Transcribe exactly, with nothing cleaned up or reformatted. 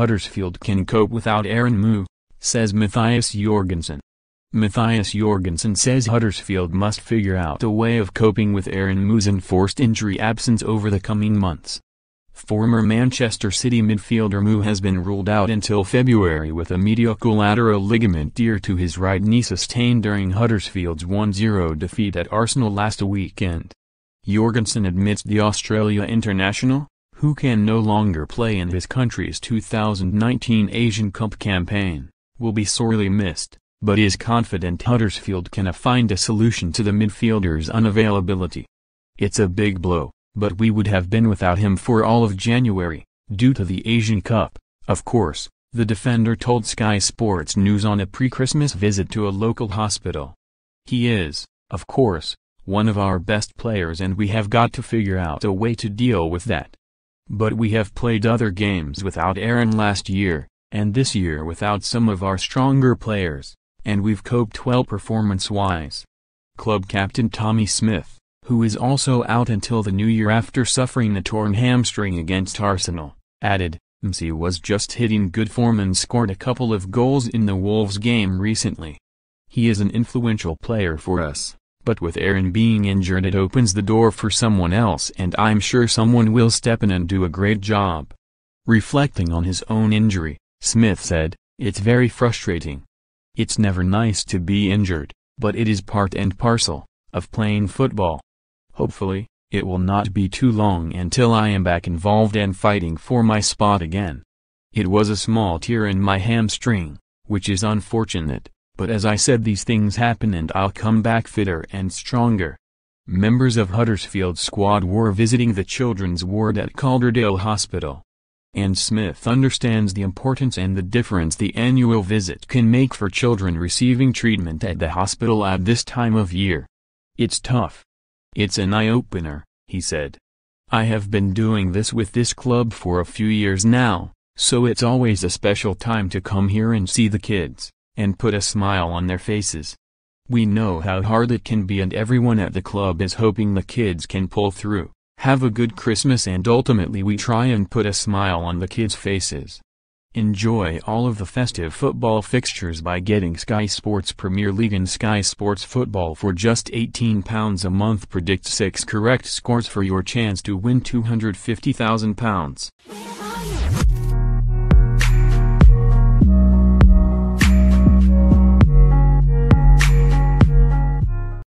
Huddersfield can cope without Aaron Mooy, says Mathias Jorgensen. Mathias Jorgensen says Huddersfield must figure out a way of coping with Aaron Mooy's enforced injury absence over the coming months. Former Manchester City midfielder Mooy has been ruled out until February with a medial lateral ligament tear to his right knee sustained during Huddersfield's one nil defeat at Arsenal last weekend. Jorgensen admits the Australia international, who can no longer play in his country's two thousand nineteen Asian Cup campaign, will be sorely missed, but is confident Huddersfield can find a solution to the midfielder's unavailability. "It's a big blow, but we would have been without him for all of January, due to the Asian Cup, of course," the defender told Sky Sports News on a pre-Christmas visit to a local hospital. "He is, of course, one of our best players and we have got to figure out a way to deal with that. But we have played other games without Aaron last year, and this year without some of our stronger players, and we've coped well performance-wise." Club captain Tommy Smith, who is also out until the new year after suffering a torn hamstring against Arsenal, added, "Mooy was just hitting good form and scored a couple of goals in the Wolves game recently. He is an influential player for us, but with Aaron being injured it opens the door for someone else and I'm sure someone will step in and do a great job." Reflecting on his own injury, Smith said, "It's very frustrating. It's never nice to be injured, but it is part and parcel of playing football. Hopefully, it will not be too long until I am back involved and fighting for my spot again. It was a small tear in my hamstring, which is unfortunate, but as I said, these things happen and I'll come back fitter and stronger." Members of Huddersfield's squad were visiting the children's ward at Calderdale Hospital. And Smith understands the importance and the difference the annual visit can make for children receiving treatment at the hospital at this time of year. "It's tough. It's an eye-opener," he said. "I have been doing this with this club for a few years now, so it's always a special time to come here and see the kids, and put a smile on their faces. We know how hard it can be and everyone at the club is hoping the kids can pull through, have a good Christmas and ultimately we try and put a smile on the kids' faces." Enjoy all of the festive football fixtures by getting Sky Sports Premier League and Sky Sports Football for just eighteen pounds a month. Predict six correct scores for your chance to win two hundred fifty thousand pounds.